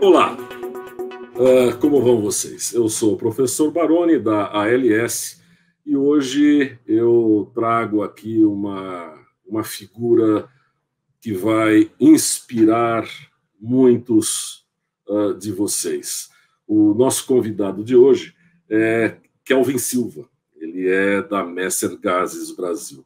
Olá, como vão vocês? Eu sou o professor Baroni da ALS e hoje eu trago aqui uma figura que vai inspirar muitos de vocês. O nosso convidado de hoje é Kelvin Silva, ele é da Messer Gases Brasil.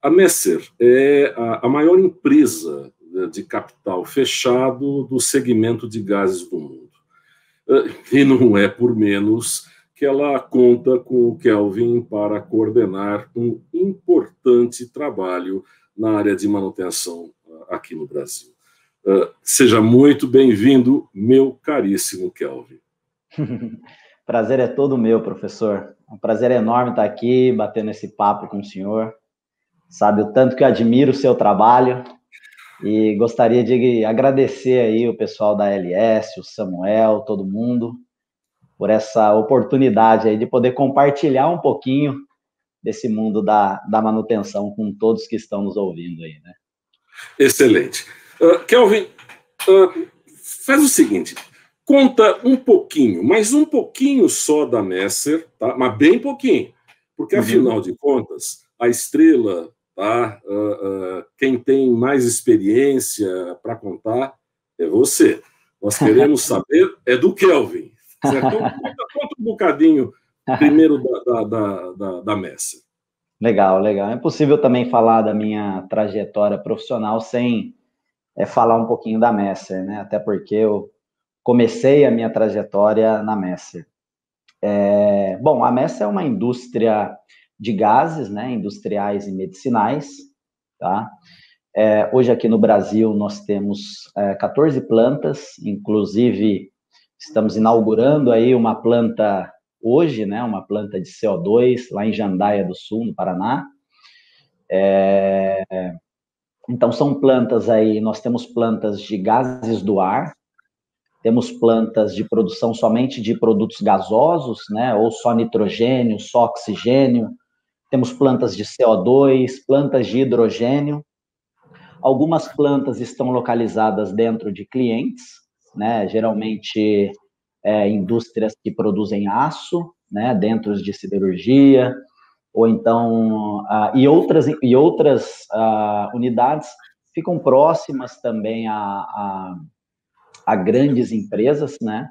A Messer é a maior empresa de capital fechado do segmento de gases do mundo. E não é por menos que ela conta com o Kelvin para coordenar um importante trabalho na área de manutenção aqui no Brasil. Seja muito bem-vindo, meu caríssimo Kelvin. Prazer é todo meu, professor. É um prazer enorme estar aqui, batendo esse papo com o senhor. Sabe o tanto que eu admiro o seu trabalho. E gostaria de agradecer aí o pessoal da ALS, o Samuel, todo mundo, por essa oportunidade aí de poder compartilhar um pouquinho desse mundo da manutenção com todos que estão nos ouvindo aí, né? Excelente. Kelvin, faz o seguinte, conta um pouquinho, mas um pouquinho só da Messer, tá? Mas bem pouquinho, porque afinal de contas, a estrela... Tá? Quem tem mais experiência para contar é você. Nós queremos saber, é do Kelvin. Certo? Conta um bocadinho primeiro da Messer. Legal, legal. É impossível também falar da minha trajetória profissional sem falar um pouquinho da Messer, né? Até porque eu comecei a minha trajetória na Messer. Bom, a Messer é uma indústria... de gases, né, industriais e medicinais, tá? Hoje aqui no Brasil nós temos 14 plantas, inclusive estamos inaugurando aí uma planta hoje, né, uma planta de CO2 lá em Jandaia do Sul, no Paraná. Então são plantas aí, nós temos plantas de gases do ar, temos plantas de produção somente de produtos gasosos, né, ou só nitrogênio, só oxigênio. Temos plantas de CO2, plantas de hidrogênio. Algumas plantas estão localizadas dentro de clientes, né? Geralmente indústrias que produzem aço, né? Dentro de siderurgia, ou então... E outras unidades ficam próximas também a grandes empresas, né?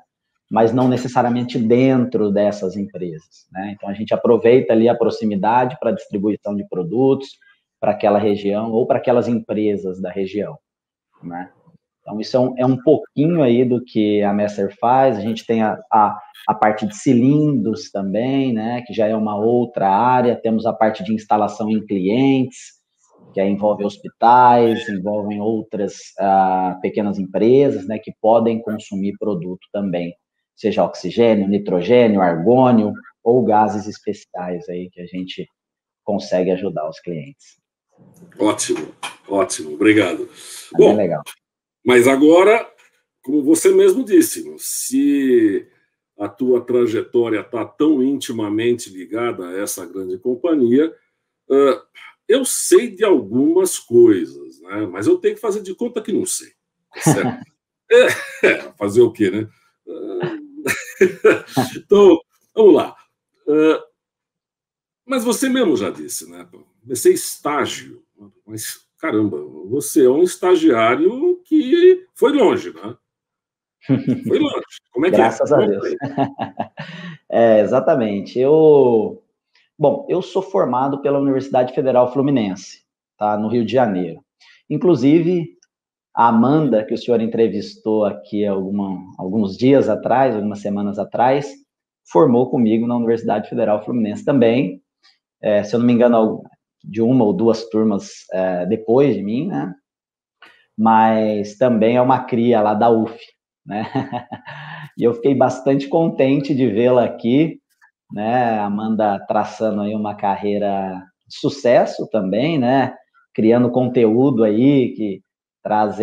Mas não necessariamente dentro dessas empresas, né? Então, a gente aproveita ali a proximidade para distribuição de produtos para aquela região ou para aquelas empresas da região, né? Então, isso é um pouquinho aí do que a Messer faz. A gente tem a parte de cilindros também, né? Que já é uma outra área. Temos a parte de instalação em clientes, que envolve hospitais, envolvem outras pequenas empresas, né? Que podem consumir produto também, seja oxigênio, nitrogênio, argônio ou gases especiais aí que a gente consegue ajudar os clientes. Ótimo, ótimo, obrigado. Bom, legal. Mas agora, como você mesmo disse, se a tua trajetória está tão intimamente ligada a essa grande companhia, eu sei de algumas coisas, né? Mas eu tenho que fazer de conta que não sei. Certo? Fazer o quê, né? Então, vamos lá. Mas você mesmo já disse, né? Comecei estágio. Mas, caramba, você é um estagiário que foi longe, né? Foi longe. Como é que é? Graças a Deus. Exatamente. Bom, eu sou formado pela Universidade Federal Fluminense, tá? No Rio de Janeiro. Inclusive, a Amanda, que o senhor entrevistou aqui alguns dias atrás, algumas semanas atrás, formou comigo na Universidade Federal Fluminense também. Se eu não me engano, de uma ou duas turmas depois de mim, né? Mas também é uma cria lá da UF, né? E eu fiquei bastante contente de vê-la aqui, né, Amanda traçando aí uma carreira de sucesso também, né, criando conteúdo aí que traz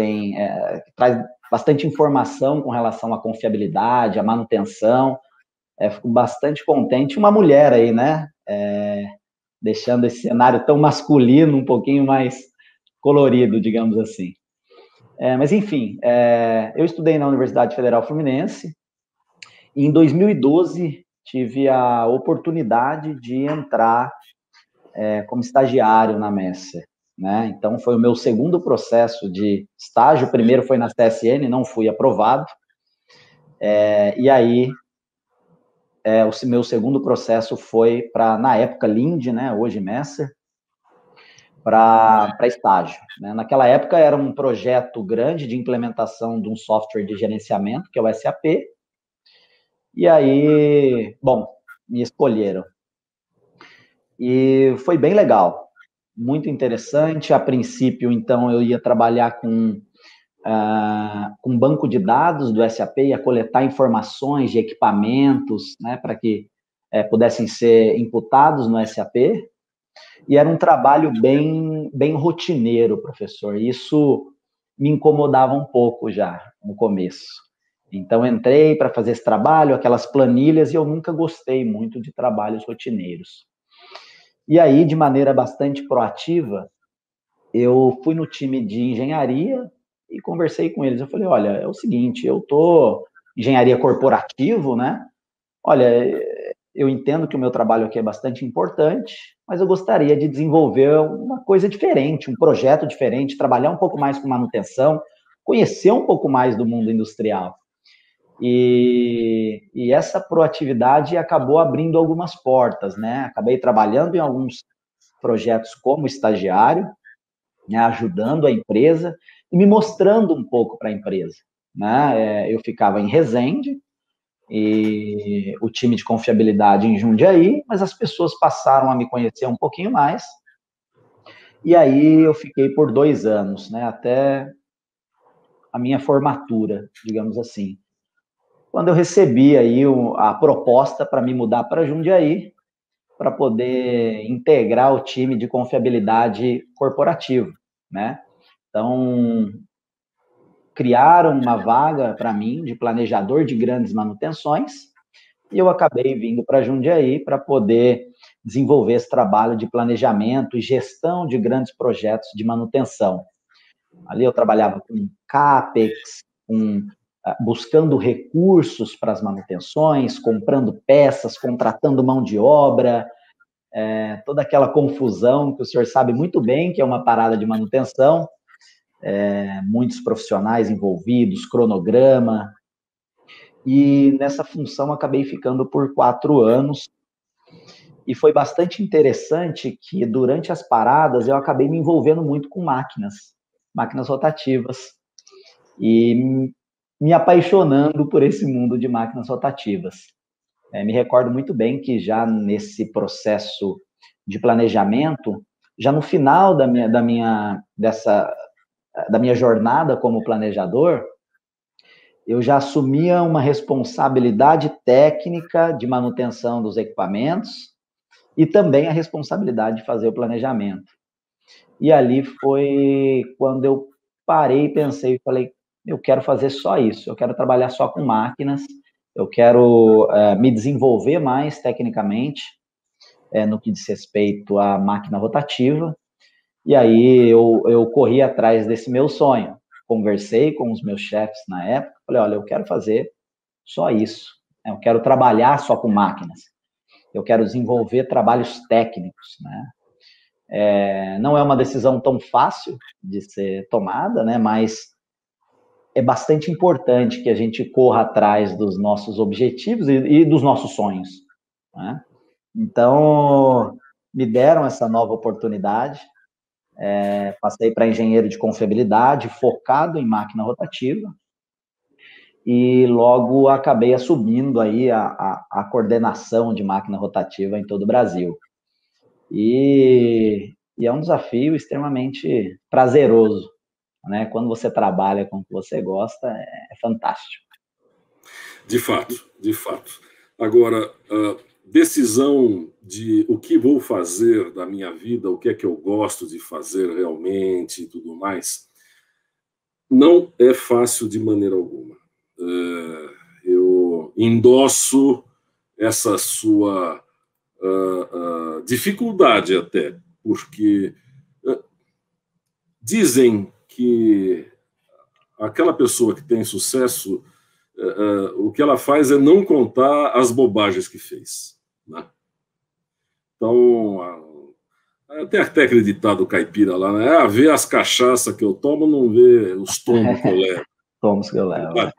bastante informação com relação à confiabilidade, à manutenção. Fico bastante contente, uma mulher aí, né, deixando esse cenário tão masculino um pouquinho mais colorido, digamos assim. Mas, enfim, eu estudei na Universidade Federal Fluminense e, em 2012, tive a oportunidade de entrar como estagiário na Messer, né? Então, foi o meu segundo processo de estágio. O primeiro foi na CSN, não fui aprovado. E aí, o meu segundo processo foi para, na época, Linde, né? Hoje Messer, para estágio, né? Naquela época era um projeto grande de implementação de um software de gerenciamento, que é o SAP, e aí, bom, me escolheram. E foi bem legal, muito interessante. A princípio, então, eu ia trabalhar com banco de dados do SAP, ia coletar informações de equipamentos, né, para que pudessem ser imputados no SAP. E era um trabalho bem rotineiro, professor. Isso me incomodava um pouco já no começo. Então, entrei para fazer esse trabalho, aquelas planilhas, e eu nunca gostei muito de trabalhos rotineiros. E aí, de maneira bastante proativa, eu fui no time de engenharia e conversei com eles. Eu falei, olha, é o seguinte, eu tô engenharia corporativo, né? Olha, eu entendo que o meu trabalho aqui é bastante importante, mas eu gostaria de desenvolver uma coisa diferente, um projeto diferente, trabalhar um pouco mais com manutenção, conhecer um pouco mais do mundo industrial. E essa proatividade acabou abrindo algumas portas, né? Acabei trabalhando em alguns projetos como estagiário, né, ajudando a empresa e me mostrando um pouco para a empresa, né? Eu ficava em Resende, e o time de confiabilidade em Jundiaí, mas as pessoas passaram a me conhecer um pouquinho mais, e aí eu fiquei por 2 anos, né, até a minha formatura, digamos assim. Quando eu recebi aí a proposta para me mudar para Jundiaí, para poder integrar o time de confiabilidade corporativo, né, então criaram uma vaga para mim de planejador de grandes manutenções e eu acabei vindo para Jundiaí para poder desenvolver esse trabalho de planejamento e gestão de grandes projetos de manutenção. Ali eu trabalhava com CAPEX, buscando recursos para as manutenções, comprando peças, contratando mão de obra, toda aquela confusão que o senhor sabe muito bem que é uma parada de manutenção. Muitos profissionais envolvidos, cronograma, e nessa função acabei ficando por 4 anos, e foi bastante interessante que durante as paradas eu acabei me envolvendo muito com máquinas rotativas, e me apaixonando por esse mundo de máquinas rotativas. Me recordo muito bem que já nesse processo de planejamento, já no final da minha jornada como planejador, eu já assumia uma responsabilidade técnica de manutenção dos equipamentos e também a responsabilidade de fazer o planejamento. E ali foi quando eu parei, pensei e falei, eu quero fazer só isso, eu quero trabalhar só com máquinas, eu quero me desenvolver mais tecnicamente no que diz respeito à máquina rotativa. E aí eu corri atrás desse meu sonho, conversei com os meus chefes na época, falei, olha, eu quero fazer só isso, eu quero trabalhar só com máquinas, eu quero desenvolver trabalhos técnicos, né? Não é uma decisão tão fácil de ser tomada, né? Mas é bastante importante que a gente corra atrás dos nossos objetivos e dos nossos sonhos, né? Então, me deram essa nova oportunidade. Passei para engenheiro de confiabilidade, focado em máquina rotativa, e logo acabei assumindo aí a coordenação de máquina rotativa em todo o Brasil. E é um desafio extremamente prazeroso, né? Quando você trabalha com o que você gosta, é fantástico. De fato, de fato. Agora, decisão de o que vou fazer da minha vida, o que é que eu gosto de fazer realmente e tudo mais, não é fácil de maneira alguma. Eu endosso essa sua dificuldade até, porque dizem que aquela pessoa que tem sucesso, o que ela faz é não contar as bobagens que fez, né? Então, tem até aquele ditado caipira lá, né? Ah, vê as cachaças que eu tomo, não vê os tombos que eu levo. Tombos que eu levo. Tá?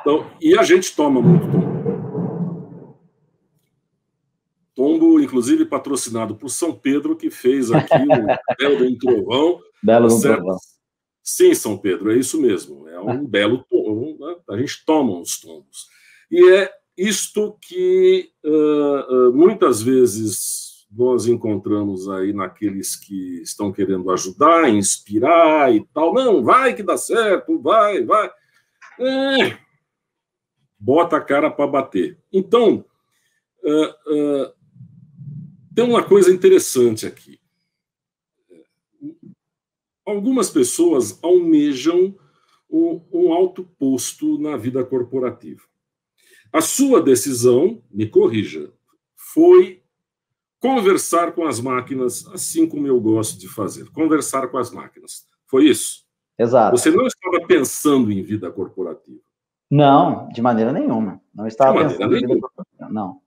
Então, e a gente toma muito tombo. Tombo, inclusive, patrocinado por São Pedro, que fez aqui o Belo do Trovão. Belo do Trovão. Sim, São Pedro, é isso mesmo. É um belo tombo, né? A gente toma uns tombos. E é isto que muitas vezes nós encontramos aí naqueles que estão querendo ajudar, inspirar e tal. Não, vai que dá certo, vai, vai. Bota a cara para bater. Então, tem uma coisa interessante aqui. Algumas pessoas almejam um alto posto na vida corporativa. A sua decisão, me corrija, foi conversar com as máquinas, assim como eu gosto de fazer. Conversar com as máquinas. Foi isso? Exato. Você não estava pensando em vida corporativa. Não, de maneira nenhuma. Não estava pensando em vida corporativa, não.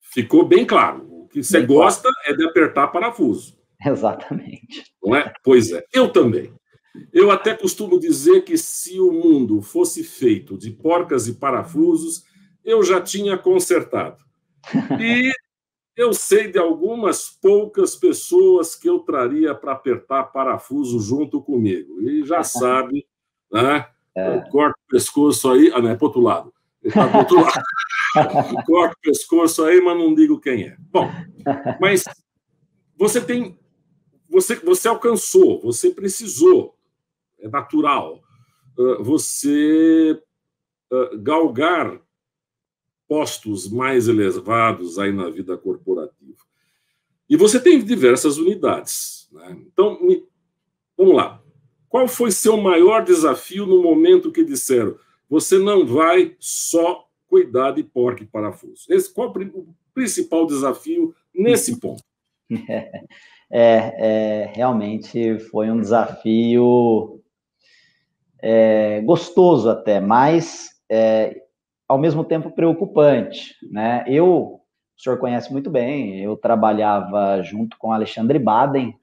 Ficou bem claro. O que você gosta é de apertar parafuso. Exatamente. Não é? Pois é, eu também. Eu até costumo dizer que se o mundo fosse feito de porcas e parafusos, eu já tinha consertado. E eu sei de algumas poucas pessoas que eu traria para apertar parafuso junto comigo. E já sabe, né? Eu corto o pescoço aí... Ah, não, é para o outro lado. Tá do outro lado. Eu corto o pescoço aí, mas não digo quem é. Bom, mas... Você alcançou, você precisou, é natural, você galgar postos mais elevados aí na vida corporativa. E você tem diversas unidades, né? Então, vamos lá. Qual foi seu maior desafio no momento que disseram você não vai só cuidar de porco e parafuso? Qual o principal desafio nesse ponto? Realmente foi um desafio gostoso até, mas ao mesmo tempo preocupante, né? O senhor conhece muito bem, eu trabalhava junto com Alexandre Baden.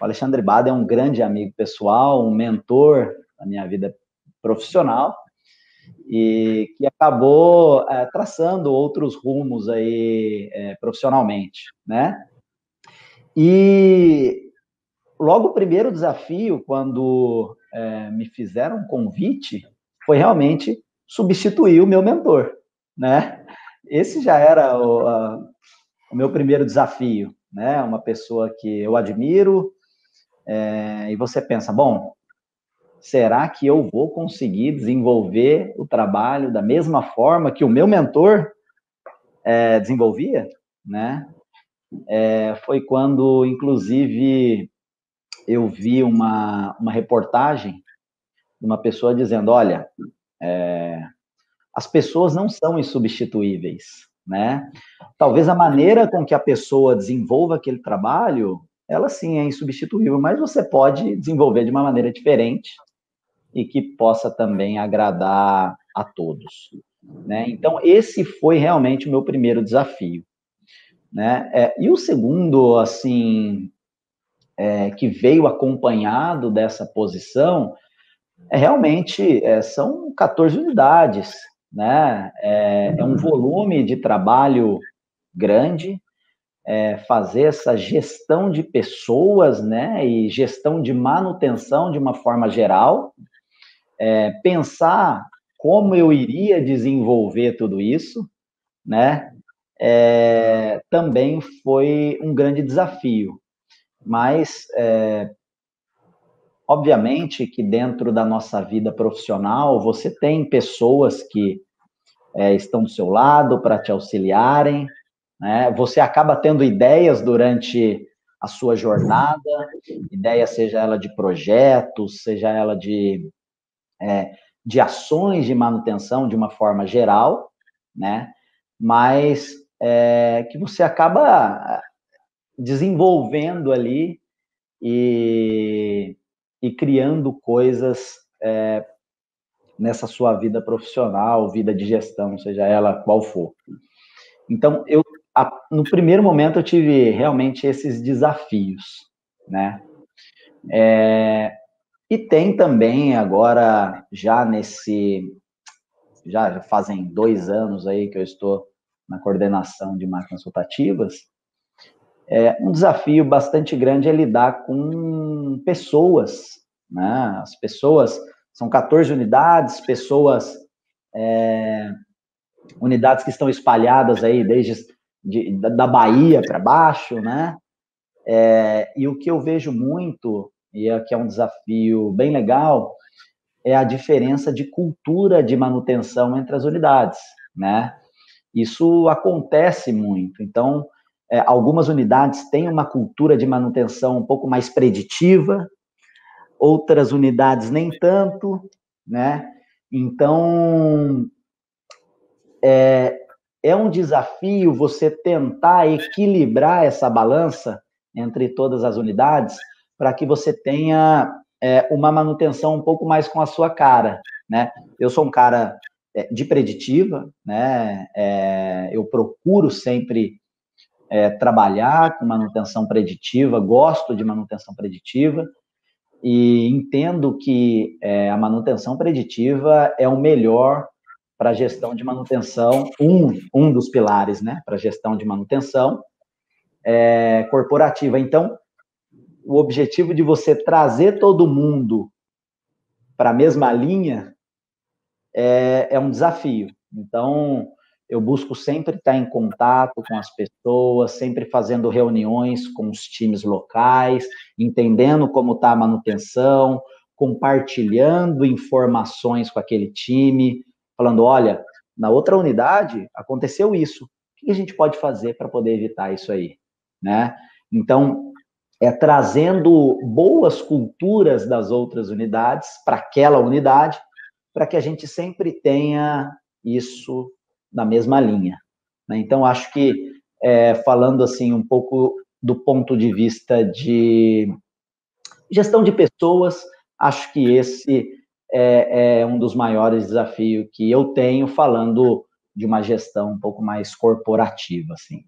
O Alexandre Baden é um grande amigo pessoal, um mentor da minha vida profissional, e que acabou traçando outros rumos aí profissionalmente, né? E logo o primeiro desafio, quando me fizeram um convite, foi realmente substituir o meu mentor, né? Esse já era o meu primeiro desafio, né? Uma pessoa que eu admiro, e você pensa, bom, será que eu vou conseguir desenvolver o trabalho da mesma forma que o meu mentor desenvolvia, né? Foi quando, inclusive, eu vi uma reportagem de uma pessoa dizendo, olha, as pessoas não são insubstituíveis, né? Talvez a maneira com que a pessoa desenvolva aquele trabalho, ela sim é insubstituível, mas você pode desenvolver de uma maneira diferente e que possa também agradar a todos, né? Então, esse foi realmente o meu primeiro desafio, né? E o segundo, assim, que veio acompanhado dessa posição, realmente são 14 unidades, né? É um volume de trabalho grande, fazer essa gestão de pessoas, né? E gestão de manutenção de uma forma geral, pensar como eu iria desenvolver tudo isso, né? Também foi um grande desafio, mas obviamente que dentro da nossa vida profissional você tem pessoas que estão do seu lado para te auxiliarem, né? Você acaba tendo ideias durante a sua jornada, ideia seja ela de projetos, seja ela de ações de manutenção de uma forma geral, né? Mas que você acaba desenvolvendo ali e criando coisas nessa sua vida profissional, vida de gestão, seja ela qual for. Então, eu, no primeiro momento, eu tive realmente esses desafios, né? E tem também agora, já fazem 2 anos aí que eu estou na coordenação de máquinas rotativas, um desafio bastante grande é lidar com pessoas, né? As pessoas, são 14 unidades, unidades que estão espalhadas aí desde da Bahia para baixo, né? E o que eu vejo muito, e aqui é um desafio bem legal, é a diferença de cultura de manutenção entre as unidades, né? Isso acontece muito. Então, algumas unidades têm uma cultura de manutenção um pouco mais preditiva, outras unidades nem tanto, né? Então, é um desafio você tentar equilibrar essa balança entre todas as unidades para que você tenha uma manutenção um pouco mais com a sua cara, né? Eu sou um cara de preditiva, né? Eu procuro sempre trabalhar com manutenção preditiva, gosto de manutenção preditiva e entendo que a manutenção preditiva é o melhor para a gestão de manutenção, um dos pilares, né, para a gestão de manutenção corporativa. Então, o objetivo de você trazer todo mundo para a mesma linha é um desafio. Então, eu busco sempre estar em contato com as pessoas, sempre fazendo reuniões com os times locais, entendendo como está a manutenção, compartilhando informações com aquele time, falando, olha, na outra unidade aconteceu isso, o que a gente pode fazer para poder evitar isso aí, né? Então, trazendo boas culturas das outras unidades para aquela unidade, para que a gente sempre tenha isso na mesma linha, né? Então, acho que, falando assim um pouco do ponto de vista de gestão de pessoas, acho que esse é um dos maiores desafios que eu tenho, falando de uma gestão um pouco mais corporativa, assim.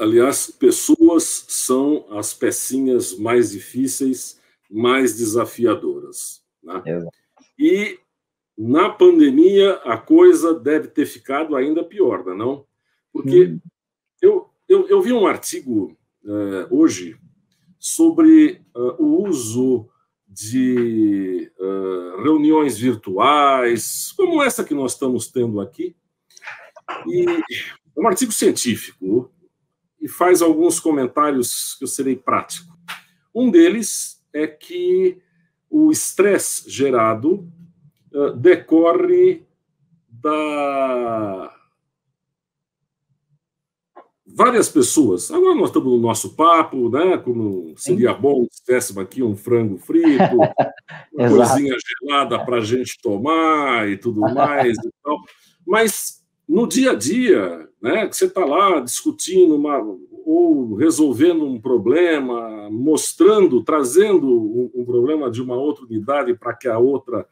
Aliás, pessoas são as pecinhas mais difíceis, mais desafiadoras, né? E na pandemia a coisa deve ter ficado ainda pior, não é não? Porque eu vi um artigo hoje sobre o uso de reuniões virtuais, como essa que nós estamos tendo aqui, e é um artigo científico, e faz alguns comentários que eu serei prático. Um deles é que o estresse gerado decorre da... Várias pessoas, agora nós estamos no nosso papo, né? Como seria bom se tivéssemos aqui um frango frito, uma coisinha gelada para a gente tomar e tudo mais e tal. Mas no dia a dia, né? Que você está lá discutindo ou resolvendo um problema, mostrando, trazendo um problema de uma outra unidade para que a outra,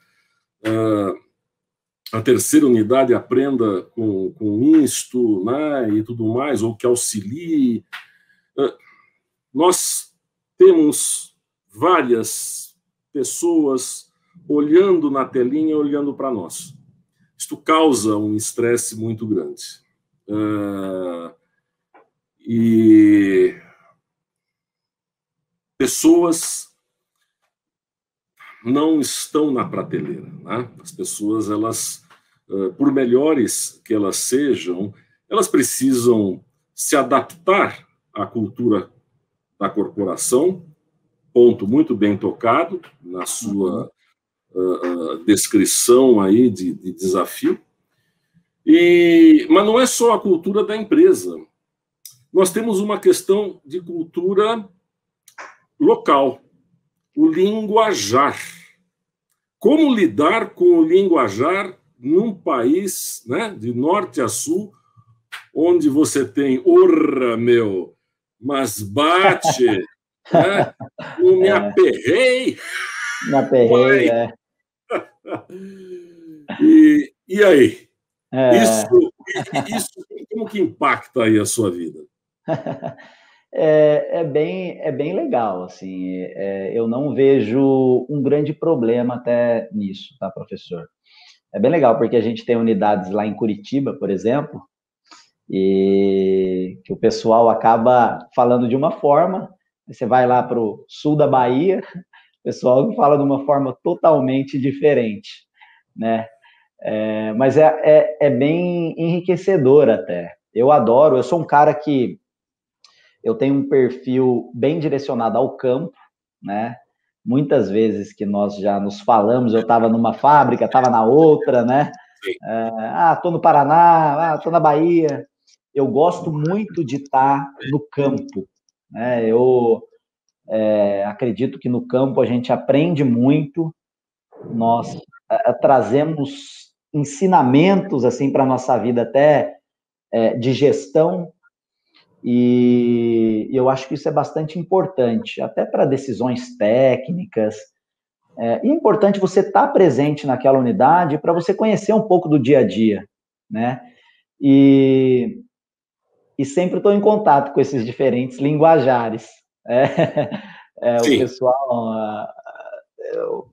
a terceira unidade aprenda com isto, né, e tudo mais, ou que auxilie. Nós temos várias pessoas olhando na telinha, olhando para nós. Isto causa um estresse muito grande. E pessoas não estão na prateleira, né? As pessoas, elas, por melhores que elas sejam, elas precisam se adaptar à cultura da corporação, ponto muito bem tocado na sua descrição aí de desafio. Mas não é só a cultura da empresa. Nós temos uma questão de cultura local, o linguajar. Como lidar com o linguajar num país, né, de norte a sul, onde você tem, orra, meu, mas bate, né, eu me aperrei, E aí? É... Isso como que impacta aí a sua vida? É bem legal, assim, eu não vejo um grande problema até nisso, tá, professor? É bem legal, porque a gente tem unidades lá em Curitiba, por exemplo, e que o pessoal acaba falando de uma forma, você vai lá para o sul da Bahia, o pessoal fala de uma forma totalmente diferente, né? Mas é bem enriquecedor até. Eu adoro, eu sou um cara que... Eu tenho um perfil bem direcionado ao campo, né? Muitas vezes que nós já nos falamos, eu estava numa fábrica, estava na outra, né? Estou no Paraná, estou na Bahia. Eu gosto muito de estar no campo, né? Eu acredito que no campo a gente aprende muito, nós trazemos ensinamentos assim, para a nossa vida até de gestão, e eu acho que isso é bastante importante, até para decisões técnicas. É importante você estar presente naquela unidade para você conhecer um pouco do dia a dia, né? E sempre estou em contato com esses diferentes linguajares. O pessoal,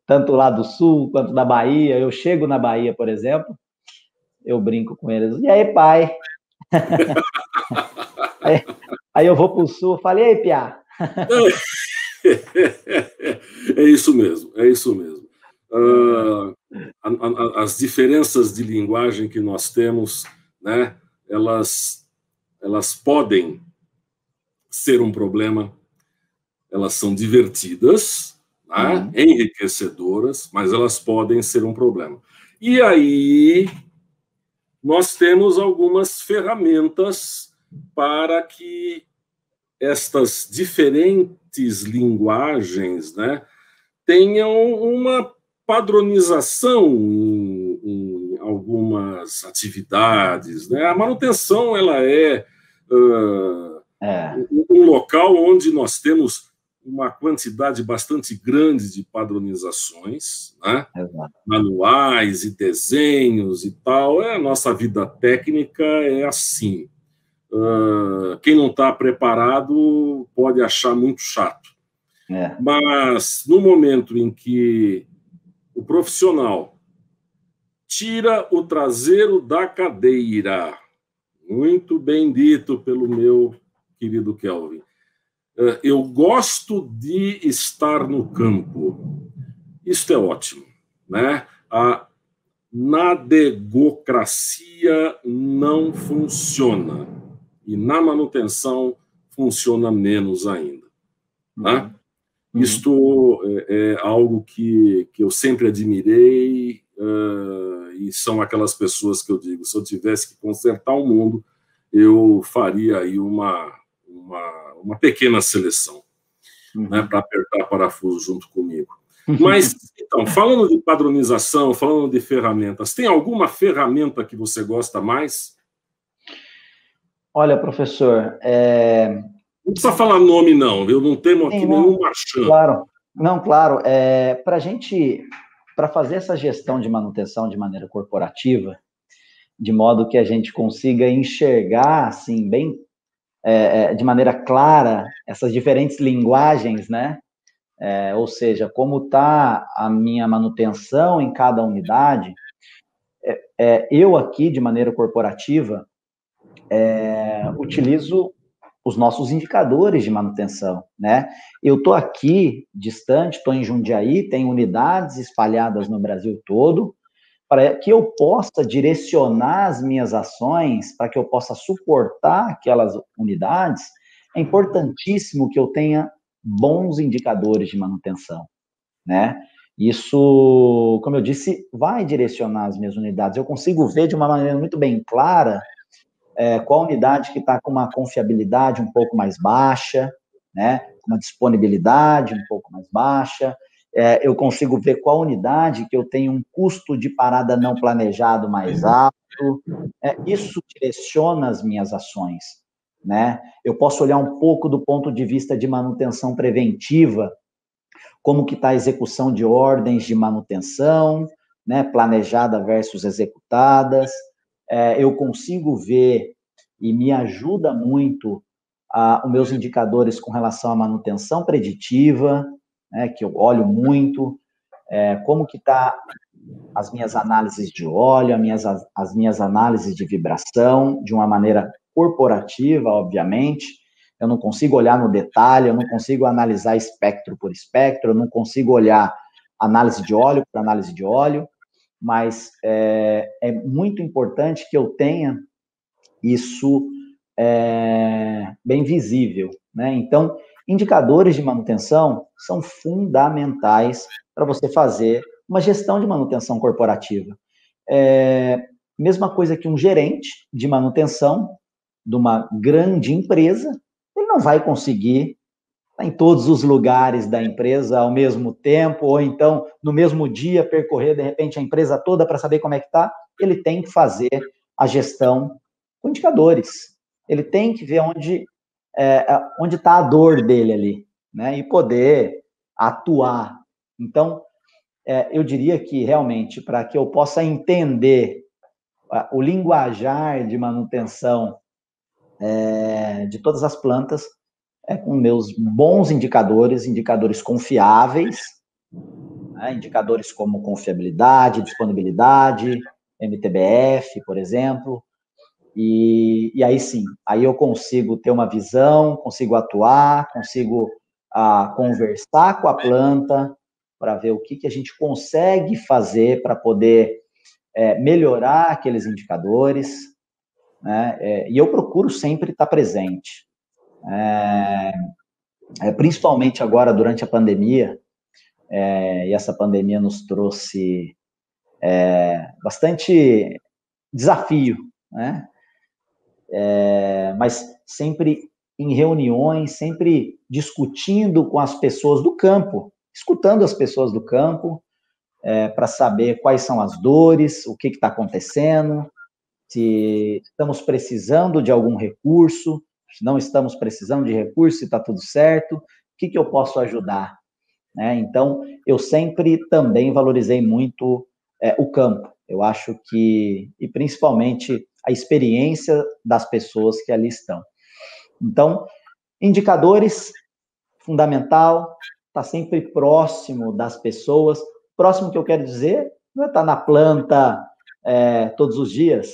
tanto lá do Sul quanto da Bahia, eu chego na Bahia, por exemplo, eu brinco com eles, e aí, pai? Aí eu vou para o Sul, falei, ei, piá. É isso mesmo, é isso mesmo. As diferenças de linguagem que nós temos, né, elas podem ser um problema, elas são divertidas, né, enriquecedoras, mas elas podem ser um problema. E aí, nós temos algumas ferramentas para que estas diferentes linguagens, né, tenham uma padronização em algumas atividades, né? A manutenção ela é, um local onde nós temos uma quantidade bastante grande de padronizações, né? Manuais e desenhos e tal. A nossa vida técnica é assim. Quem não está preparado pode achar muito chato. Mas no momento em que o profissional tira o traseiro da cadeira, muito bem dito pelo meu querido Kelvin, eu gosto de estar no campo. Isto é ótimo, né? A nadegocracia não funciona. E na manutenção funciona menos ainda, né? Isto é algo que eu sempre admirei, e são aquelas pessoas que eu digo, se eu tivesse que consertar o mundo, eu faria aí uma pequena seleção, né, para apertar parafuso junto comigo. Mas, então, falando de padronização, falando de ferramentas, tem alguma ferramenta que você gosta mais? Olha, professor... Não precisa falar nome, não. Eu não tenho aqui nenhum marchando. Claro. Não, claro. Para a gente... Para fazer essa gestão de manutenção de maneira corporativa, de modo que a gente consiga enxergar, assim, bem... de maneira clara, essas diferentes linguagens, né? Ou seja, como está a minha manutenção em cada unidade, eu aqui, de maneira corporativa... utilizo os nossos indicadores de manutenção, né? Eu estou aqui, distante, estou em Jundiaí, tem unidades espalhadas no Brasil todo, para que eu possa direcionar as minhas ações, para que eu possa suportar aquelas unidades, é importantíssimo que eu tenha bons indicadores de manutenção, né? Isso, como eu disse, vai direcionar as minhas unidades. Eu consigo ver de uma maneira muito bem clara qual unidade que está com uma confiabilidade um pouco mais baixa, né? Uma disponibilidade um pouco mais baixa. Eu consigo ver qual unidade que eu tenho um custo de parada não planejado mais alto. Isso direciona as minhas ações, né? Eu posso olhar um pouco do ponto de vista de manutenção preventiva como que está a execução de ordens de manutenção, né, planejada versus executadas. Eu consigo ver, e me ajuda muito, os meus indicadores com relação à manutenção preditiva, né, que eu olho muito, como que está as minhas análises de óleo, as minhas análises de vibração, de uma maneira corporativa, obviamente. Eu não consigo olhar no detalhe, eu não consigo analisar espectro por espectro, eu não consigo olhar análise de óleo por análise de óleo, mas é muito importante que eu tenha isso bem visível, né? Então, indicadores de manutenção são fundamentais para você fazer uma gestão de manutenção corporativa. Mesma coisa que um gerente de manutenção de uma grande empresa, ele não vai conseguir estar em todos os lugares da empresa ao mesmo tempo, ou então, no mesmo dia, percorrer, de repente, a empresa toda para saber como é que está. Ele tem que fazer a gestão com indicadores. Ele tem que ver onde está a dor dele ali, né? E poder atuar. Então, eu diria que, realmente, para que eu possa entender o linguajar de manutenção de todas as plantas, com meus bons indicadores, indicadores confiáveis, né, indicadores como confiabilidade, disponibilidade, MTBF, por exemplo, e aí sim, aí eu consigo ter uma visão, consigo atuar, consigo conversar com a planta, para ver o que a gente consegue fazer para poder melhorar aqueles indicadores, né? E eu procuro sempre estar presente. Principalmente agora, durante a pandemia, e essa pandemia nos trouxe bastante desafio, né? Mas sempre em reuniões, sempre discutindo com as pessoas do campo, escutando as pessoas do campo, para saber quais são as dores, o que está acontecendo, se estamos precisando de algum recurso, se não estamos precisando de recurso, se está tudo certo, o que eu posso ajudar, né? Então, eu sempre também valorizei muito o campo. Eu acho que, e principalmente, a experiência das pessoas que ali estão. Então, indicadores, fundamental, está sempre próximo das pessoas. Próximo que eu quero dizer, não é estar na planta todos os dias,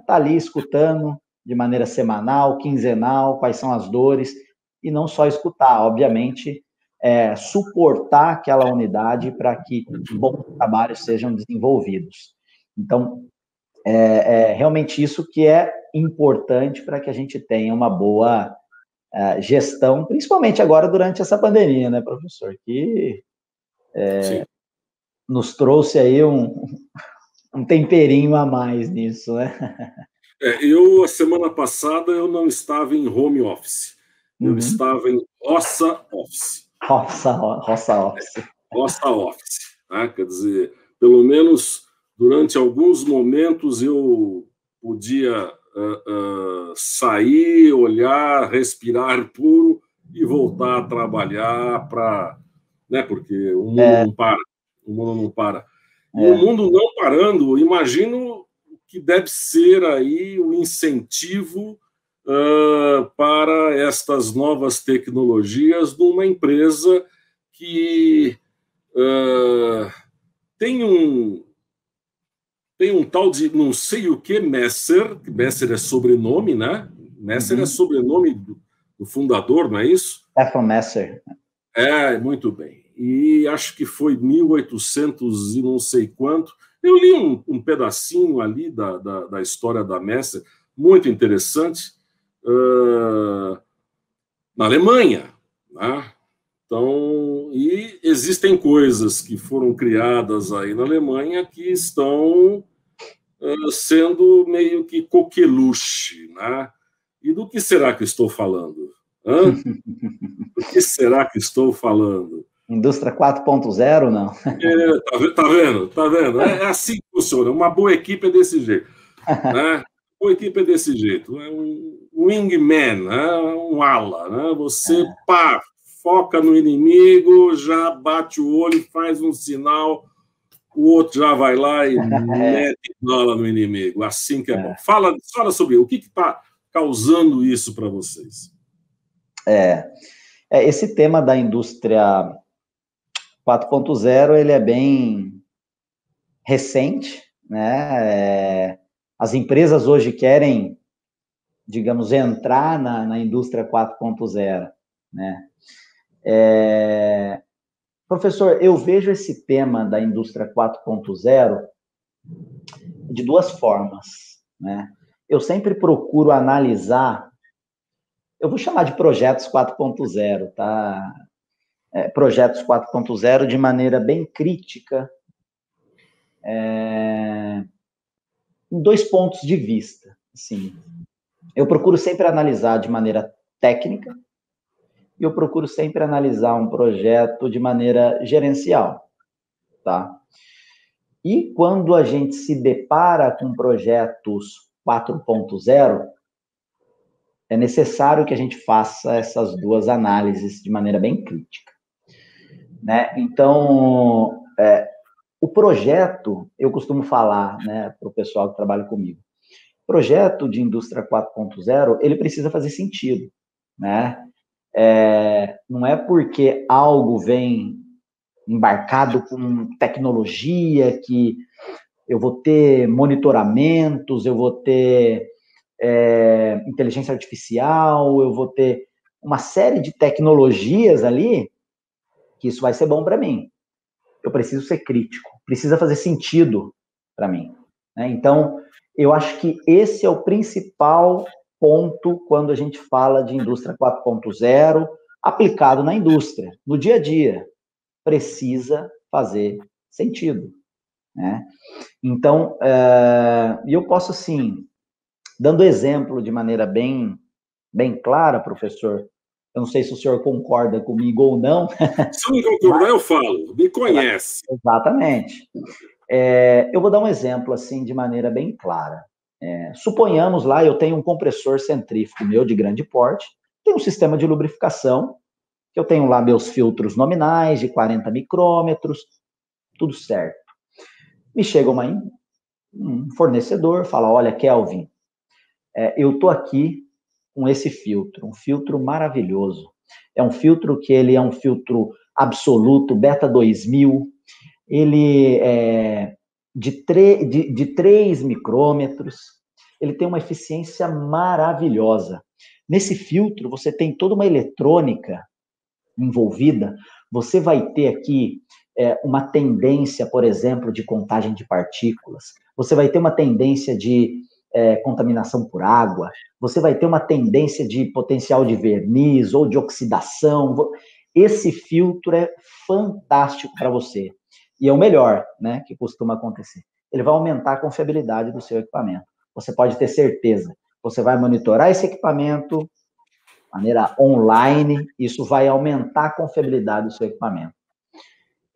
está ali escutando de maneira semanal, quinzenal, quais são as dores, e não só escutar, obviamente, suportar aquela unidade para que bons trabalhos sejam desenvolvidos. Então, é realmente isso que é importante para que a gente tenha uma boa gestão, principalmente agora durante essa pandemia, né, professor? Que nos trouxe aí um temperinho a mais nisso, né? A semana passada, eu não estava em home office. Eu estava em roça office. Roça office. Roça office, né? Quer dizer, pelo menos durante alguns momentos eu podia sair, olhar, respirar puro e voltar a trabalhar para, né, porque o mundo não para, o mundo não para. E o mundo não parando, imagino que deve ser aí o incentivo para estas novas tecnologias numa empresa que tem um tal de não sei o que, Messer é sobrenome, né? Messer é sobrenome do fundador, não é isso? Stefan Messer. Muito bem. E acho que foi 1800 e não sei quanto. Eu li um pedacinho ali da história da Messer, muito interessante, na Alemanha, né? Então, e existem coisas que foram criadas aí na Alemanha que estão sendo meio que coqueluche, né? E do que será que estou falando? Hã? Do que será que estou falando? Indústria 4.0, não? Tá vendo? É assim que funciona. Uma boa equipe é desse jeito, né? Uma equipe é desse jeito. É um wingman, né? Um ala, né? Você foca no inimigo, já bate o olho, faz um sinal, o outro já vai lá e mete bola no inimigo. Assim que é bom. Fala sobre o que está causando isso para vocês. Esse tema da indústria 4.0, ele é bem recente, né? As empresas hoje querem, digamos, entrar na indústria 4.0, né? Professor, eu vejo esse tema da indústria 4.0 de duas formas, né? Eu sempre procuro analisar, eu vou chamar de projetos 4.0, tá? Projetos 4.0 de maneira bem crítica, em dois pontos de vista, assim. Eu procuro sempre analisar de maneira técnica e eu procuro sempre analisar um projeto de maneira gerencial, tá? E quando a gente se depara com projetos 4.0, é necessário que a gente faça essas duas análises de maneira bem crítica, né? Então, o projeto, eu costumo falar, né, para o pessoal que trabalha comigo, projeto de indústria 4.0, ele precisa fazer sentido, né? Não é porque algo vem embarcado com tecnologia que eu vou ter monitoramentos, eu vou ter inteligência artificial, eu vou ter uma série de tecnologias ali, que isso vai ser bom para mim. Eu preciso ser crítico, precisa fazer sentido para mim, né? Então, eu acho que esse é o principal ponto quando a gente fala de indústria 4.0 aplicado na indústria, no dia a dia. Precisa fazer sentido, né? Então, eu posso, assim, dando exemplo de maneira bem clara, professor, eu não sei se o senhor concorda comigo ou não. Se não concordar, eu falo, me conhece. Exatamente. Eu vou dar um exemplo, assim, de maneira bem clara. Suponhamos lá, eu tenho um compressor centrífugo meu de grande porte, tenho um sistema de lubrificação, eu tenho lá meus filtros nominais de 40 micrômetros, tudo certo. Me chega um fornecedor, fala, olha, Kelvin, eu tô aqui com esse filtro, um filtro maravilhoso. É um filtro que ele é um filtro absoluto, beta 2000, ele é de 3 micrômetros, ele tem uma eficiência maravilhosa. Nesse filtro, você tem toda uma eletrônica envolvida, você vai ter aqui uma tendência, por exemplo, de contagem de partículas, você vai ter uma tendência de contaminação por água, você vai ter uma tendência de potencial de verniz ou de oxidação. Esse filtro é fantástico para você. E é o melhor, né, que costuma acontecer. Ele vai aumentar a confiabilidade do seu equipamento. Você pode ter certeza. Você vai monitorar esse equipamento de maneira online, isso vai aumentar a confiabilidade do seu equipamento.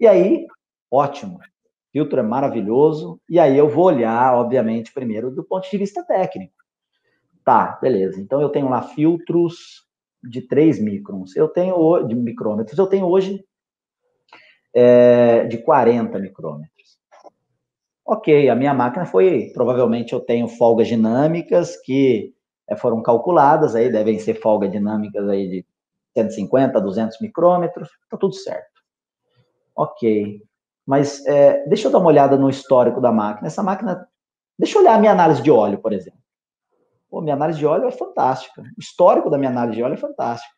E aí, ótimo. O filtro é maravilhoso. E aí eu vou olhar, obviamente, primeiro do ponto de vista técnico. Tá, beleza. Então eu tenho lá filtros de 3 microns. Eu tenho de micrômetros. Eu tenho hoje de 40 micrômetros. Ok, a minha máquina foi, provavelmente eu tenho folgas dinâmicas que foram calculadas, aí devem ser folgas dinâmicas aí de 150, 200 micrômetros, tá tudo certo. Ok, mas deixa eu dar uma olhada no histórico da máquina. Essa máquina, deixa eu olhar a minha análise de óleo, por exemplo. Pô, minha análise de óleo é fantástica, o histórico da minha análise de óleo é fantástico.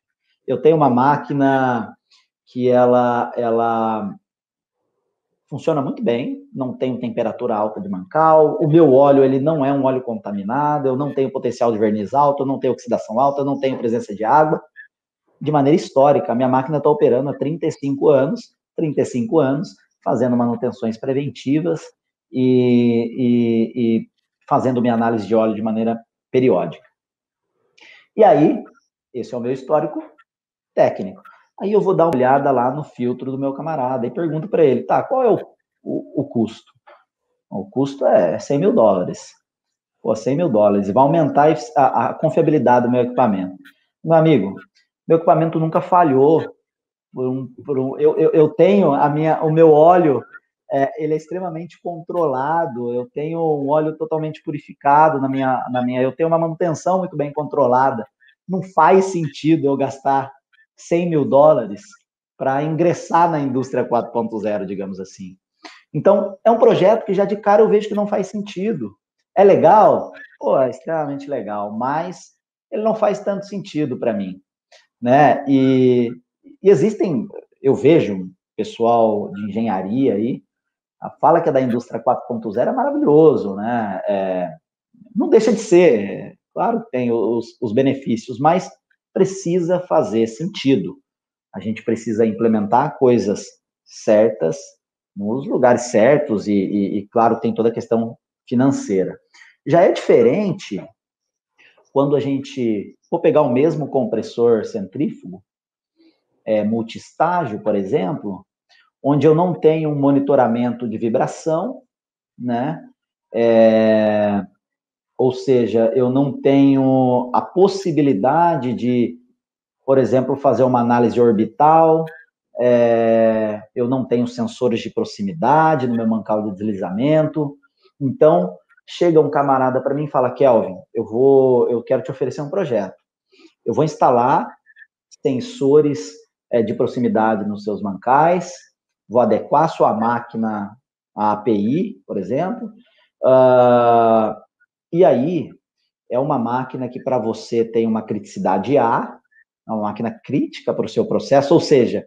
Eu tenho uma máquina que ela funciona muito bem, não tenho temperatura alta de mancal, o meu óleo, ele não é um óleo contaminado, eu não tenho potencial de verniz alto, eu não tenho oxidação alta, eu não tenho presença de água. De maneira histórica, a minha máquina está operando há 35 anos, fazendo manutenções preventivas e fazendo minha análise de óleo de maneira periódica. E aí, esse é o meu histórico técnico. Aí eu vou dar uma olhada lá no filtro do meu camarada e pergunto para ele, tá, qual é o custo? O custo é $100 mil. Pô, $100 mil. Vai aumentar a confiabilidade do meu equipamento. Meu amigo, meu equipamento nunca falhou. Eu tenho o meu óleo, ele é extremamente controlado, eu tenho um óleo totalmente purificado eu tenho uma manutenção muito bem controlada. Não faz sentido eu gastar $100 mil para ingressar na indústria 4.0, digamos assim. Então, é um projeto que já de cara eu vejo que não faz sentido. É legal? Pô, é extremamente legal, mas ele não faz tanto sentido para mim, né? E existem, eu vejo pessoal de engenharia aí, fala que é da indústria 4.0, é maravilhoso, né? Não deixa de ser, claro que tem os benefícios, mas precisa fazer sentido. A gente precisa implementar coisas certas nos lugares certos e claro, tem toda a questão financeira. Já é diferente quando a gente for pegar o mesmo compressor centrífugo, multistágio, por exemplo, onde eu não tenho um monitoramento de vibração, né? Ou seja, eu não tenho a possibilidade de, por exemplo, fazer uma análise orbital, eu não tenho sensores de proximidade no meu mancal de deslizamento. Então, chega um camarada para mim e fala, Kelvin, eu quero te oferecer um projeto. Eu vou instalar sensores de proximidade nos seus mancais, vou adequar a sua máquina à API, por exemplo, e aí, é uma máquina que para você tem uma criticidade A, é uma máquina crítica para o seu processo, ou seja,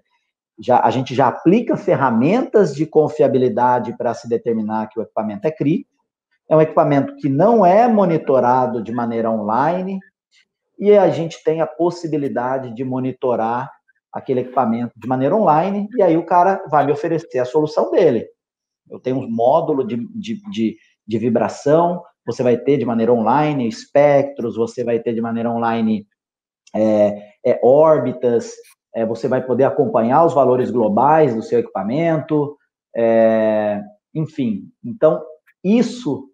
a gente já aplica ferramentas de confiabilidade para se determinar que o equipamento é crítico, é um equipamento que não é monitorado de maneira online, e a gente tem a possibilidade de monitorar aquele equipamento de maneira online, e aí o cara vai me oferecer a solução dele. Eu tenho um módulo de vibração, você vai ter de maneira online espectros, você vai ter de maneira online órbitas, você vai poder acompanhar os valores globais do seu equipamento, enfim. Então, isso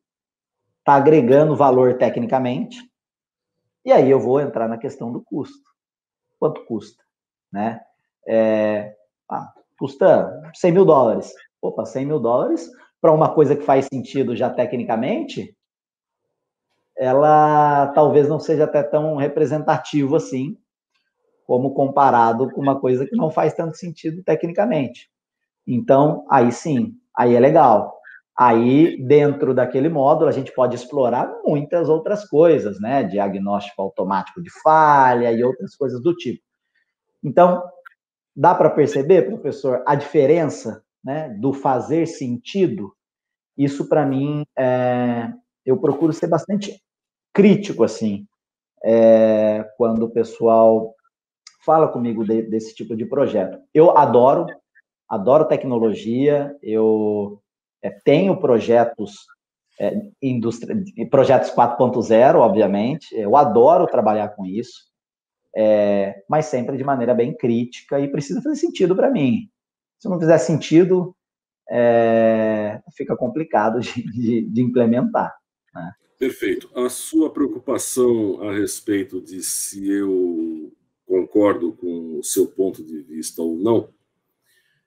está agregando valor tecnicamente, e aí eu vou entrar na questão do custo. Quanto custa, né? Custa $100 mil. Opa, $100 mil para uma coisa que faz sentido já tecnicamente, ela talvez não seja até tão representativo assim, como comparado com uma coisa que não faz tanto sentido tecnicamente. Então, aí sim, aí é legal. Aí, dentro daquele módulo, a gente pode explorar muitas outras coisas, né? Diagnóstico automático de falha e outras coisas do tipo. Então, dá para perceber, professor, a diferença, né, do fazer sentido? Isso, para mim, eu procuro ser bastante crítico, assim, quando o pessoal fala comigo desse tipo de projeto. Eu adoro tecnologia, eu tenho projetos, projetos 4.0, obviamente, eu adoro trabalhar com isso, mas sempre de maneira bem crítica e precisa fazer sentido para mim. Se não fizer sentido, fica complicado de implementar, né? Perfeito. A sua preocupação a respeito de se eu concordo com o seu ponto de vista ou não,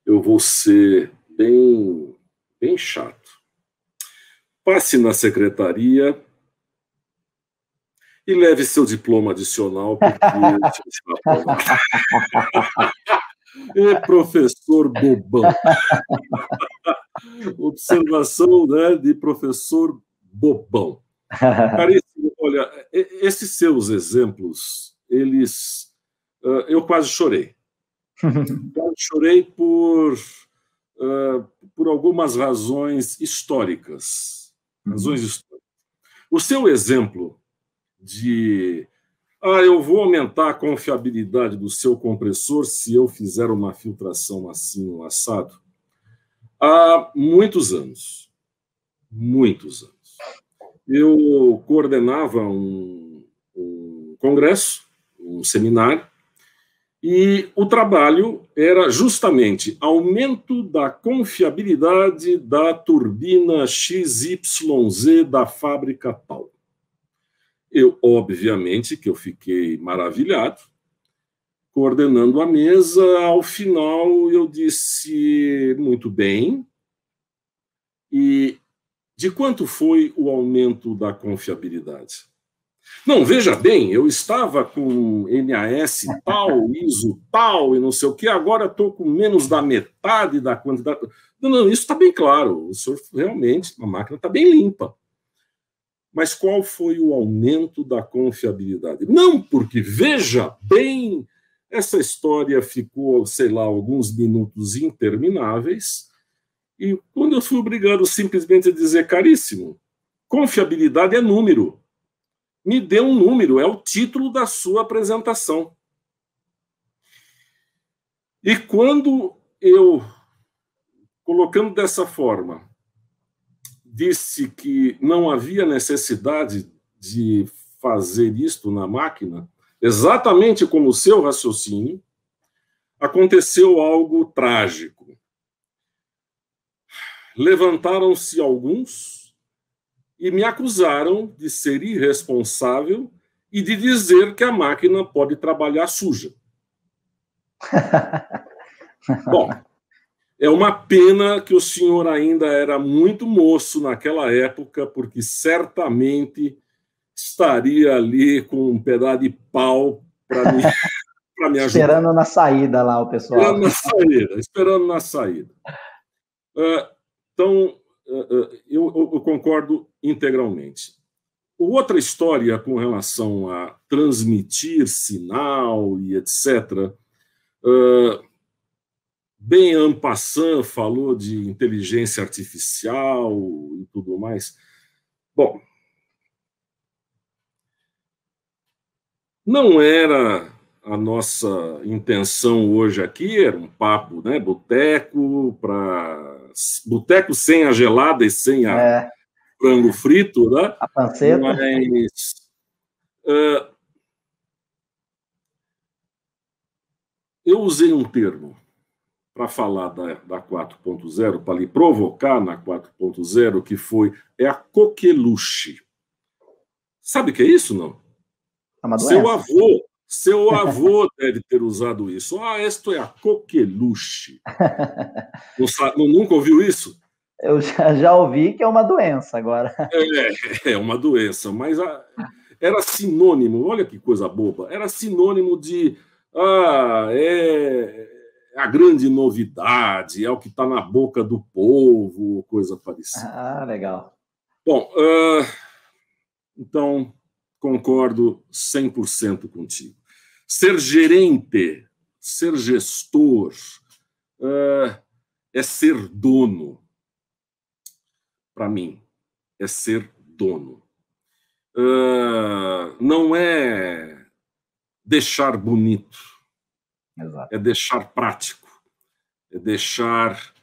eu vou ser bem chato. Passe na secretaria e leve seu diploma adicional, porque eu e professor bobão. Observação, né, de professor bobão. Caríssimo, olha, esses seus exemplos, eles... eu quase chorei. Chorei por algumas razões históricas. Razões históricas. O seu exemplo de... eu vou aumentar a confiabilidade do seu compressor se eu fizer uma filtração assim, um assado. Há muitos anos. Muitos anos. Eu coordenava um congresso, um seminário, e o trabalho era justamente aumento da confiabilidade da turbina XYZ da fábrica tal. Eu, obviamente, que eu fiquei maravilhado coordenando a mesa. Ao final, eu disse, muito bem, e de quanto foi o aumento da confiabilidade? Não, veja bem, eu estava com NAS tal, ISO tal, e não sei o que, agora estou com menos da metade da quantidade. Não, não, isso está bem claro, o senhor realmente, a máquina está bem limpa. Mas qual foi o aumento da confiabilidade? Não, porque, veja bem, essa história ficou, sei lá, alguns minutos intermináveis, e quando eu fui obrigado simplesmente a dizer, caríssimo, confiabilidade é número. Me dê um número, é o título da sua apresentação. E quando eu, colocando dessa forma, disse que não havia necessidade de fazer isto na máquina, exatamente como o seu raciocínio, aconteceu algo trágico. Levantaram-se alguns e me acusaram de ser irresponsável e de dizer que a máquina pode trabalhar suja. Bom, é uma pena que o senhor ainda era muito moço naquela época, porque certamente estaria ali com um pedaço de pau para me, ajudar. Esperando na saída lá, o pessoal. Esperando na saída, esperando na saída. Então, eu concordo integralmente. Outra história com relação a transmitir sinal e etc., bem, en passant, falou de inteligência artificial e tudo mais. Bom, não era a nossa intenção hoje aqui, era um papo, né, boteco, para boteco sem a gelada e sem a frango frito, né? A panceta. Mas, eu usei um termo para falar da 4.0, para lhe provocar na 4.0, que foi, é a coqueluche. Sabe o que é isso, não? É uma doença. Seu avô deve ter usado isso. Ah, isto é a coqueluche. Nunca ouviu isso? Eu já ouvi que é uma doença agora. É uma doença, mas era sinônimo, olha que coisa boba, era sinônimo de, a grande novidade, é o que está na boca do povo, coisa parecida. Ah, legal. Bom, então, concordo 100% contigo. Ser gerente, ser gestor, é ser dono. Para mim, é ser dono. Não é deixar bonito. Exato. É deixar prático, é deixar...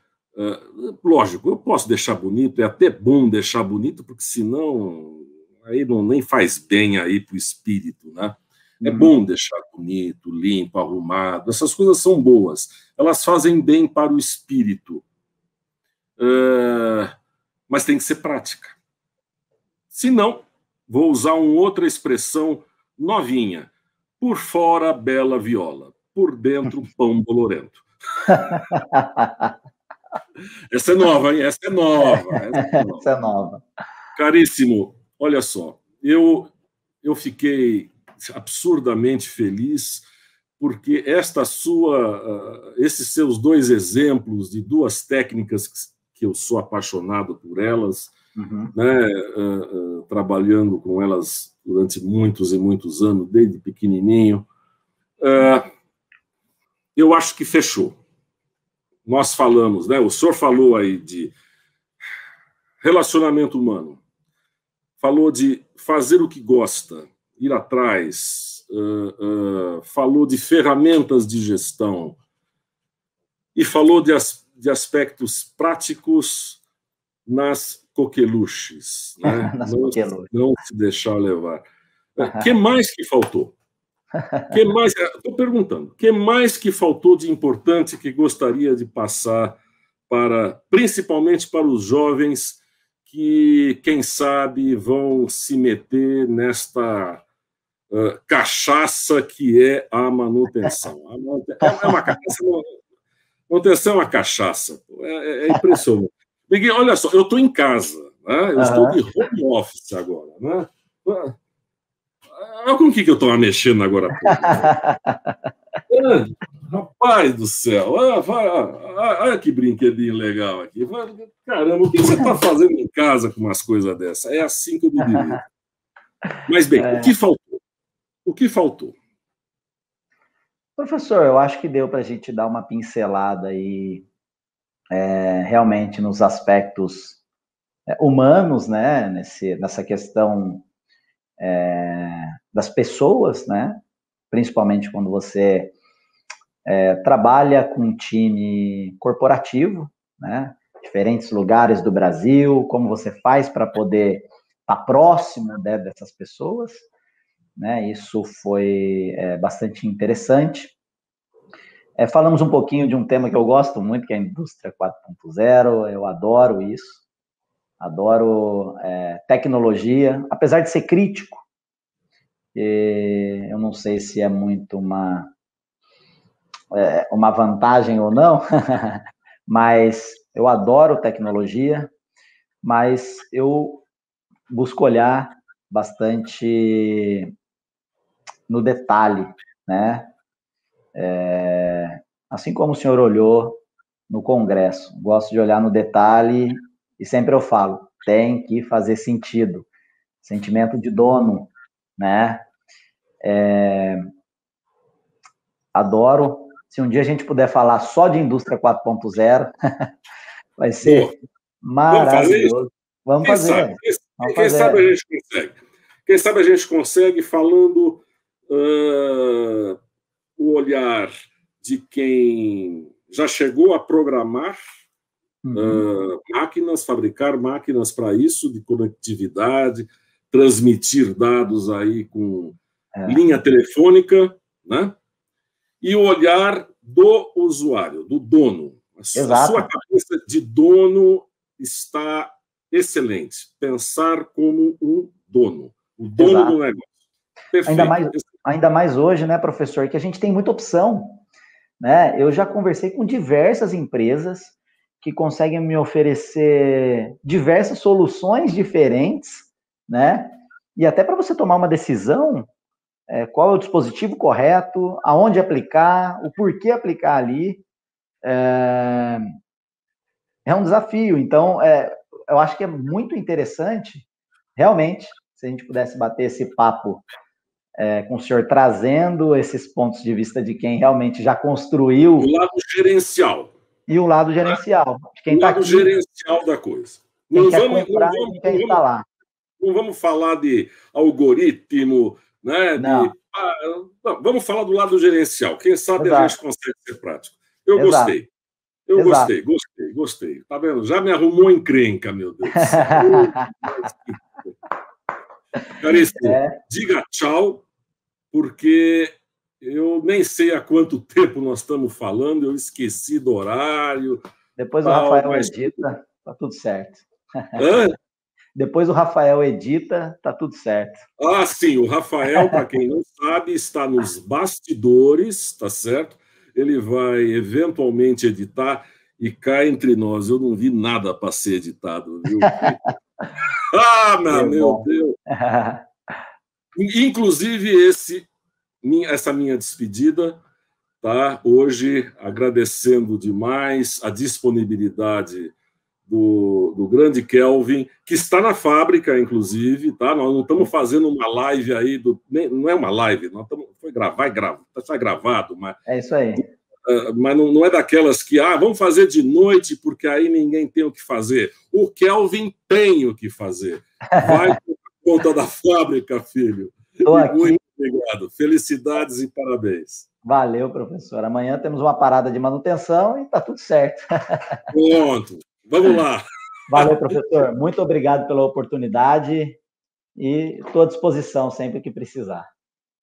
lógico, eu posso deixar bonito, é até bom deixar bonito, porque senão aí não nem faz bem aí para o espírito, né? É bom deixar bonito, limpo, arrumado, essas coisas são boas, elas fazem bem para o espírito, mas tem que ser prática. Se não, vou usar uma outra expressão novinha, por fora, bela viola. Por dentro, pão bolorento. Essa é nova, hein? Essa é nova. Essa é nova. Caríssimo, olha só, eu fiquei absurdamente feliz porque esses seus dois exemplos de duas técnicas que eu sou apaixonado por elas, né, trabalhando com elas durante muitos e muitos anos, desde pequenininho, eu acho que fechou. Nós falamos, né? O senhor falou aí de relacionamento humano, falou de fazer o que gosta, ir atrás, falou de ferramentas de gestão e falou de aspectos práticos nas coqueluches, né? Não se deixar levar. O que mais que faltou? Que mais? Estou perguntando. O que mais que faltou de importante que gostaria de passar para, principalmente para os jovens que, quem sabe, vão se meter nesta cachaça que é a manutenção. É uma cachaça, manutenção é uma cachaça. É impressionante. Miguel, olha só, eu estou em casa, né? Eu estou de home office agora, né? Olha com o que eu estou mexendo agora. Rapaz do céu, olha que brinquedinho legal aqui. Caramba, o que você está fazendo em casa com umas coisas dessas? É assim que eu me divido. Mas, bem, o que faltou? O que faltou? Professor, eu acho que deu para a gente dar uma pincelada aí, realmente, nos aspectos humanos, né? Nessa questão das pessoas, né? Principalmente quando você trabalha com um time corporativo, né? Diferentes lugares do Brasil, como você faz para poder estar próximo dessas pessoas, né? Isso foi bastante interessante. Falamos um pouquinho de um tema que eu gosto muito, que é a Indústria 4.0, eu adoro isso, adoro tecnologia, apesar de ser crítico. Eu não sei se é muito uma vantagem ou não, mas eu adoro tecnologia, mas eu busco olhar bastante no detalhe, né? Assim como o senhor olhou no Congresso, gosto de olhar no detalhe e sempre eu falo, tem que fazer sentido, sentimento de dono, né? Adoro. Se um dia a gente puder falar só de Indústria 4.0, vai ser maravilhoso. Vamos fazer. Quem sabe a gente consegue. Quem sabe a gente consegue falando o olhar de quem já chegou a programar máquinas, fabricar máquinas para isso, de conectividade, transmitir dados aí com linha telefônica, né? E o olhar do usuário, do dono. A sua cabeça de dono está excelente. Pensar como um dono, o dono do negócio. Perfeito. Ainda mais hoje, né, professor, que a gente tem muita opção, né? Eu já conversei com diversas empresas que conseguem me oferecer diversas soluções diferentes, né? E até para você tomar uma decisão, qual é o dispositivo correto, aonde aplicar, o porquê aplicar ali, é um desafio. Então, eu acho que é muito interessante, realmente, se a gente pudesse bater esse papo com o senhor, trazendo esses pontos de vista de quem realmente já construiu... O lado gerencial. E o lado gerencial. Quem tá aqui, gerencial da coisa. Não vamos comprar, quem está lá. Não vamos falar de algoritmo, né? Não. Não, vamos falar do lado gerencial. Quem sabe a gente consegue ser prático. Eu gostei. Eu gostei. Tá vendo? Já me arrumou encrenca, meu Deus. Caristo, diga tchau, porque eu nem sei há quanto tempo nós estamos falando, eu esqueci do horário. Depois o Rafael edita, tá tudo certo. Hã? Depois o Rafael edita, tá tudo certo. Ah, sim, o Rafael, para quem não sabe, está nos bastidores, tá certo? Ele vai eventualmente editar e cá entre nós, eu não vi nada para ser editado, viu? Ah, meu Deus! Inclusive essa minha despedida, tá? Hoje, agradecendo demais a disponibilidade do grande Kelvin, que está na fábrica, inclusive, tá? Nós não estamos fazendo uma live aí, não é uma live, nós estamos, está gravado, mas... É isso aí. Mas não é daquelas que, vamos fazer de noite, porque aí ninguém tem o que fazer. O Kelvin tem o que fazer. Vai por conta da fábrica, filho. Muito obrigado. Felicidades e parabéns. Valeu, professor. Amanhã temos uma parada de manutenção e está tudo certo. Pronto. Vamos lá. Valeu, professor. Muito obrigado pela oportunidade e estou à disposição sempre que precisar.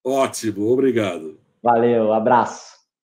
Ótimo, obrigado. Valeu, abraço.